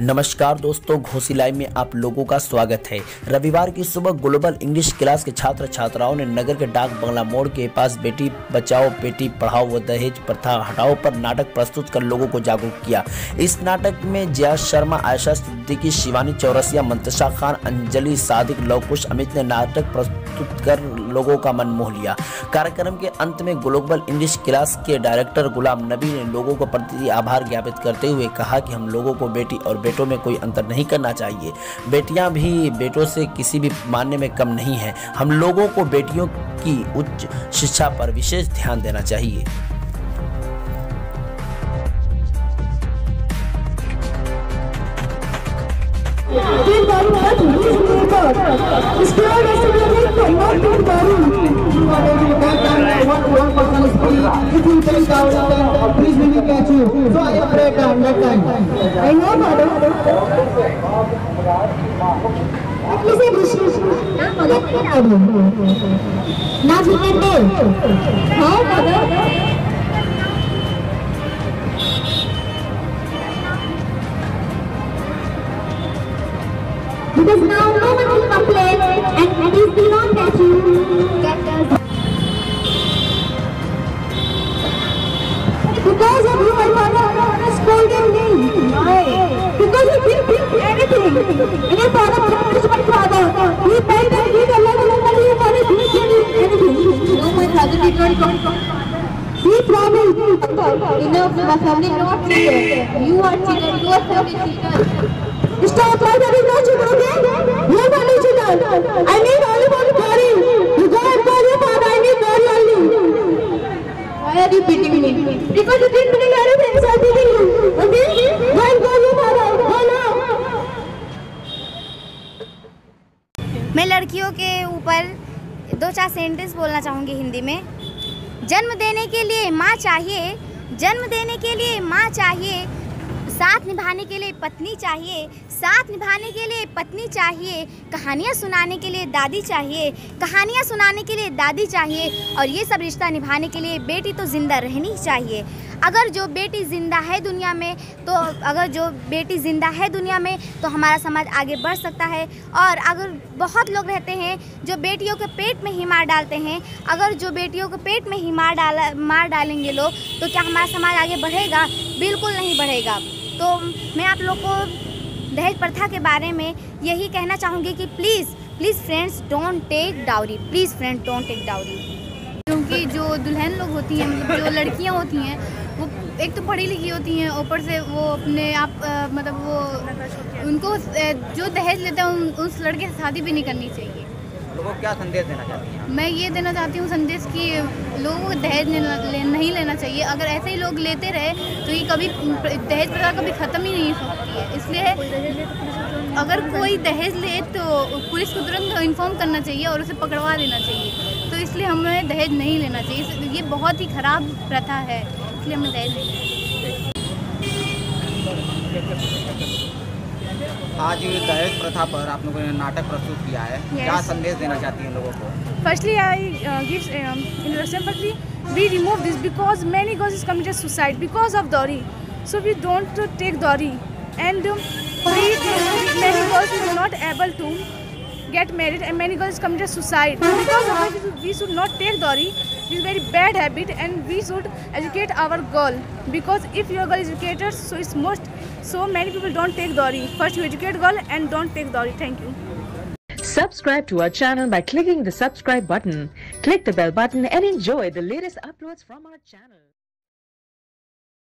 नमस्कार दोस्तों, घोसी लाइव में आप लोगों का स्वागत है। रविवार की सुबह ग्लोबल इंग्लिश क्लास के छात्र छात्राओं ने नगर के डाक बंगला मोड़ के पास बेटी बचाओ बेटी पढ़ाओ व दहेज प्रथा हटाओ पर नाटक प्रस्तुत कर लोगों को जागरूक किया। इस नाटक में जयाश शर्मा, आयशा सिद्दीकी, शिवानी चौरसिया, मनीषा खान, अंजलि सादिक, लोकेश अमित ने नाटक प्रस्तुत कर लोगों का मन मोह लिया। कार्यक्रम के अंत में ग्लोबल इंग्लिश क्लास के डायरेक्टर गुलाम नबी ने लोगों के प्रति आभार ज्ञापित करते हुए कहा कि हम लोगों को बेटी और बेटों में कोई अंतर नहीं करना चाहिए। बेटियां भी बेटों से किसी भी मायने में कम नहीं है। हम लोगों को बेटियों की उच्च शिक्षा पर विशेष ध्यान देना चाहिए। Because now no one will complain and it is beyond that you get us. Because of you my father scolded me. Why? Because he didn't do anything. And your father punished my father. He paid and did a lot of money for it. He didn't do anything. No, my father did not come. He promised enough. My family not cheated. You are cheated. You are family cheated. Stop right there, no cheating again. You are only cheating. I need only one body. You go and call your father. I need body only. Why are you beating me? Because you didn't bring anything. So I'm beating you. Okay? Go and call your father. Go now. मैं लड़कियों के ऊपर 2-4 sentence बोलना चाहूँगी हिंदी में। जन्म देने के लिए माँ चाहिए, जन्म देने के लिए माँ चाहिए, साथ निभाने के लिए पत्नी चाहिए, साथ निभाने के लिए पत्नी चाहिए, कहानियाँ सुनाने के लिए दादी चाहिए, कहानियाँ सुनाने के लिए दादी चाहिए, और ये सब रिश्ता निभाने के लिए बेटी तो ज़िंदा रहनी चाहिए। अगर जो बेटी ज़िंदा है दुनिया में तो हमारा समाज आगे बढ़ सकता है। और अगर बहुत लोग रहते हैं जो बेटियों के पेट में ही मार डालते हैं, अगर जो बेटियों के पेट में ही मार डालेंगे लोग, तो क्या हमारा समाज आगे बढ़ेगा? बिल्कुल नहीं बढ़ेगा। तो मैं आप लोग को दहेज प्रथा के बारे में यही कहना चाहूँगी कि please friends don't take dowry, please friends don't take dowry. क्योंकि जो दुल्हन लोग होती हैं, मतलब जो लड़कियाँ होती हैं, वो एक तो पढ़ी लिखी होती हैं, ऊपर से वो अपने आप मतलब वो उनको जो दहेज लेता है उस लड़के से शादी भी नहीं करनी चाहिए। लोगों को क्या संदेश देना चाहती हैं? मैं ये देना चाहती हूँ संदेश कि लोगों को दहेज नहीं लेना चाहिए। अगर ऐसे ही लोग लेते रहे तो ये कभी दहेज प्रथा कभी ख़त्म ही नहीं हो सकती है। इसलिए अगर कोई दहेज ले तो पुलिस को तुरंत इन्फॉर्म करना चाहिए और उसे पकड़वा देना चाहिए। तो इसलिए हमें दहेज नहीं लेना चाहिए। ये बहुत ही ख़राब प्रथा है, इसलिए हमें दहेज नहीं लेना चाहिए। आज ये दहेज प्रथा पर आप लोगों ने नाटक प्रस्तुत किया है, क्या संदेश देना चाहती हैं लोगों को? Firstly, I give introduction. Firstly, we remove this because many girls committed suicide because of dowry. So we don't take dowry, and many girls are not able to get married, and many girls committed suicide because of that. We should not take dowry. This is very bad habit, and we should educate our girl because if your girl is educated, so it's most. So many people don't take dowry. First you educate girl and don't take dowry. Thank you. Subscribe to our channel by clicking the subscribe button. Click the bell button and enjoy the latest uploads from our channel.